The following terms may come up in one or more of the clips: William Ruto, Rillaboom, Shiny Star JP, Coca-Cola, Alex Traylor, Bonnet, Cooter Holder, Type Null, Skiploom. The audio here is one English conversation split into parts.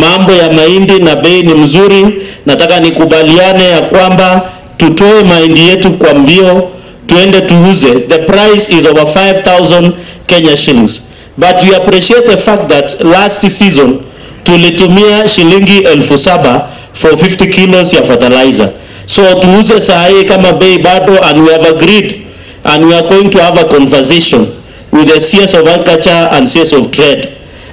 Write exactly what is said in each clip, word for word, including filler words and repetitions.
Mambo ya mahindi na bei ni mzuri, nataka nikubaliane ya kwamba tutoe mahindi yetu kwa mbio, tuende tuuze. The price is over five thousand Kenya shillings. But we appreciate the fact that last season tulitumia shilingi elfu saba for fifty kilos ya fertilizer. So tuuze sahi kama bei bado, and we have agreed and we are going to have a conversation with the C S of Agriculture and C S of Trade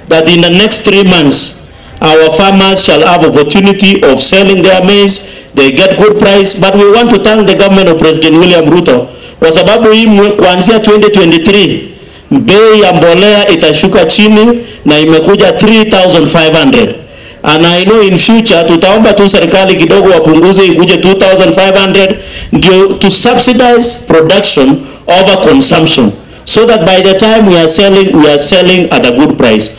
that in the next three months our farmers shall have opportunity of selling their maize. They get good price. But we want to thank the government of President William Ruto kwa sababu hii kuanzia twenty twenty-three bei ya mbolea itashuka chini na imekuja three thousand five hundred, and I know in future tutaomba tu serikali kidogo wapunguze ikuje two thousand five hundred ndio to subsidize production over consumption, so that by the time we are selling we are selling at a good price.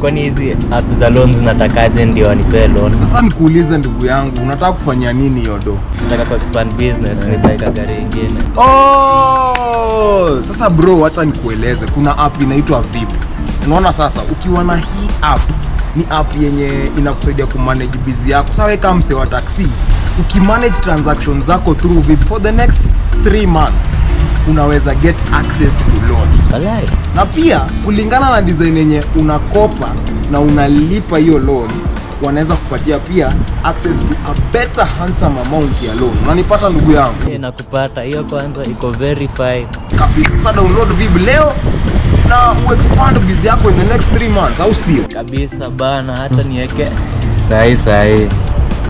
Kwani hizi app za loan zinatakaje ndio anipe loan? Sasa nikuulize ndugu yangu, unataka kufanya nini yodo? Nataka ku expand business, nitaka gari nyingine. Oh! Sasa bro, acha nikueleze, kuna app inaitwa Vipi. Unaona sasa ukiwa na hii app, ni app yenye inakusaidia kumanage busy yako. Sasa weka mse wa taxi, ukimanage transactions zako through Vipi for the next three months. Unaweza get access to loan. Alright. Na pia kulingana na design yenye unakopa na unalipa hiyo loan, wanaweza kupatia pia access to a better handsome amount ya loan. Unanipata ndugu yangu? Yeah, nakupata. Hiyo kwanza iko verify. Kabisa download Vibe leo na uexpand business yako in the next three months, au sio? Kabisa bana, hata niweke. Sahi sahi.